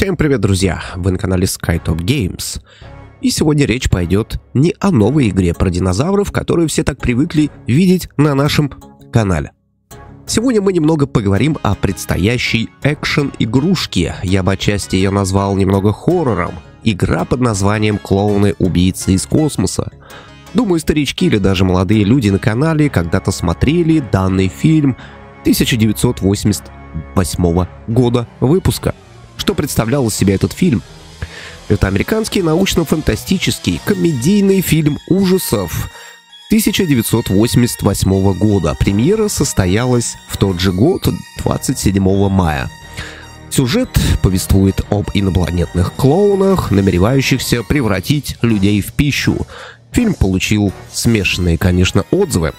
Всем привет, друзья! Вы на канале SkyTop Games. И сегодня речь пойдет не о новой игре про динозавров, которую все так привыкли видеть на нашем канале. Сегодня мы немного поговорим о предстоящей экшен-игрушке. Я бы отчасти ее назвал немного хоррором. Игра под названием «Клоуны убийцы из космоса». Думаю, старички или даже молодые люди на канале когда-то смотрели данный фильм 1988 года выпуска. Что представлял из себя этот фильм? Это американский научно-фантастический комедийный фильм ужасов 1988 года. Премьера состоялась в тот же год, 27 мая. Сюжет повествует об инопланетных клоунах, намеревающихся превратить людей в пищу. Фильм получил смешанные, конечно, отзывы.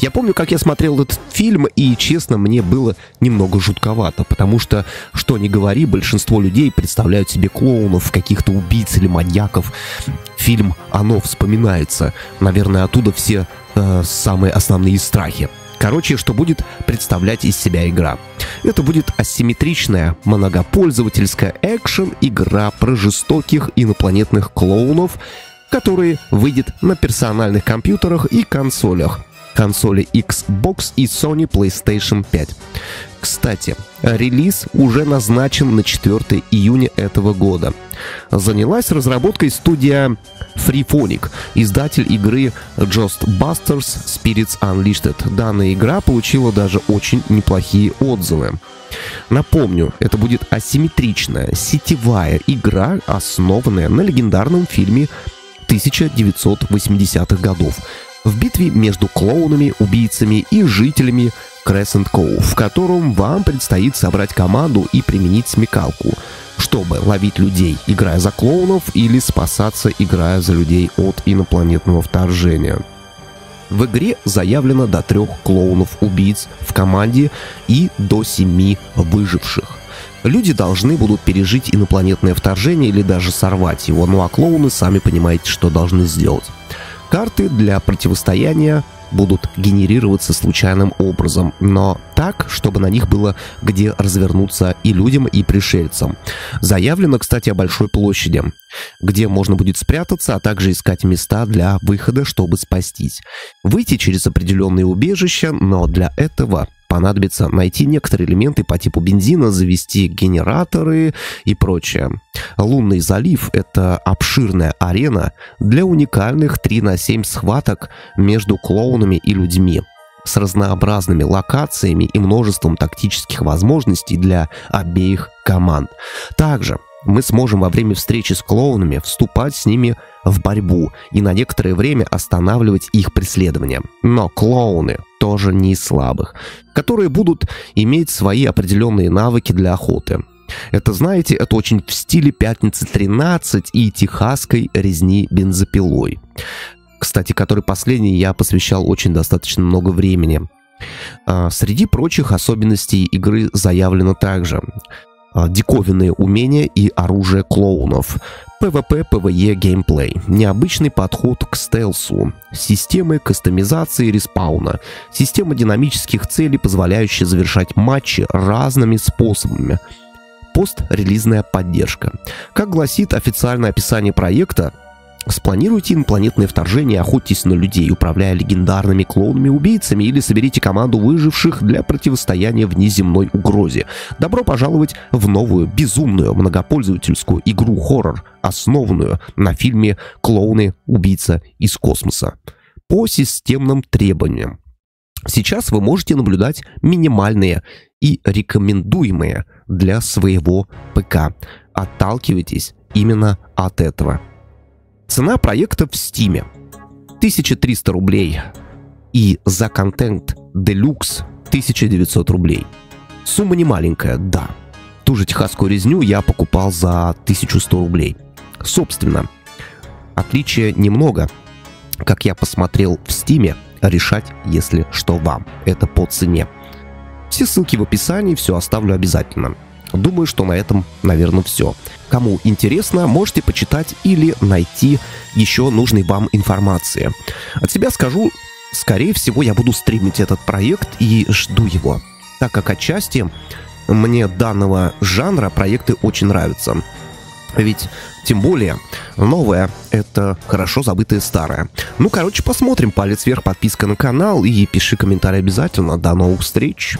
Я помню, как я смотрел этот фильм, и, честно, мне было немного жутковато, потому что, что ни говори, большинство людей представляют себе клоунов, каких-то убийц или маньяков. Фильм «Оно» вспоминается. Наверное, оттуда все самые основные страхи. Короче, что будет представлять из себя игра? Это будет асимметричная, многопользовательская экшен-игра про жестоких инопланетных клоунов, которые выйдет на персональных компьютерах и консолях. Консоли Xbox и Sony PlayStation 5. Кстати, релиз уже назначен на 4 июня этого года. Занялась разработкой студия FreePhonic, издатель игры Just Busters Spirits Unleashed. Данная игра получила даже очень неплохие отзывы. Напомню, это будет асимметричная сетевая игра, основанная на легендарном фильме 1980-х годов. В битве между клоунами, убийцами и жителями Crescent Cove, в котором вам предстоит собрать команду и применить смекалку, чтобы ловить людей, играя за клоунов, или спасаться, играя за людей от инопланетного вторжения. В игре заявлено до 3 клоунов-убийц в команде и до 7 выживших. Люди должны будут пережить инопланетное вторжение или даже сорвать его, ну а клоуны сами понимаете, что должны сделать. Карты для противостояния будут генерироваться случайным образом, но так, чтобы на них было где развернуться и людям, и пришельцам. Заявлено, кстати, о большой площади, где можно будет спрятаться, а также искать места для выхода, чтобы спастись. Выйти через определенные убежища, но для этого понадобится найти некоторые элементы по типу бензина, завести генераторы и прочее. Лунный залив – это обширная арена для уникальных 3×7 схваток между клоунами и людьми, с разнообразными локациями и множеством тактических возможностей для обеих команд. Также мы сможем во время встречи с клоунами вступать с ними в борьбу и на некоторое время останавливать их преследование. Но клоуны тоже не из слабых, которые будут иметь свои определенные навыки для охоты. Это, знаете, это очень в стиле «Пятницы 13» и «Техасской резни бензопилой», кстати, который последний я посвящал очень достаточно много времени. Среди прочих особенностей игры заявлено также диковинные умения и оружие клоунов, PvP-PvE геймплей, необычный подход к стелсу, системы кастомизации и респауна, система динамических целей, позволяющая завершать матчи разными способами, пострелизная поддержка. Как гласит официальное описание проекта, спланируйте инопланетное вторжение, охотитесь на людей, управляя легендарными клоунами-убийцами, или соберите команду выживших для противостояния внеземной угрозе. Добро пожаловать в новую, безумную, многопользовательскую игру-хоррор, основанную на фильме «Клоуны убийцы из космоса». По системным требованиям. Сейчас вы можете наблюдать минимальные и рекомендуемые для своего ПК. Отталкивайтесь именно от этого. Цена проекта в Steam 1300 рублей и за контент Deluxe 1900 рублей. Сумма не маленькая, да. Ту же техасскую резню я покупал за 1100 рублей. Собственно, отличия немного. Как я посмотрел в Steam, решать, если что, вам. Это по цене. Все ссылки в описании, все оставлю обязательно. Думаю, что на этом, наверное, все. Кому интересно, можете почитать или найти еще нужной вам информации. От себя скажу, скорее всего, я буду стримить этот проект и жду его, так как отчасти мне данного жанра проекты очень нравятся. Ведь, тем более, новое — это хорошо забытое старое. Ну, короче, посмотрим. Палец вверх, подписка на канал и пиши комментарий обязательно. До новых встреч!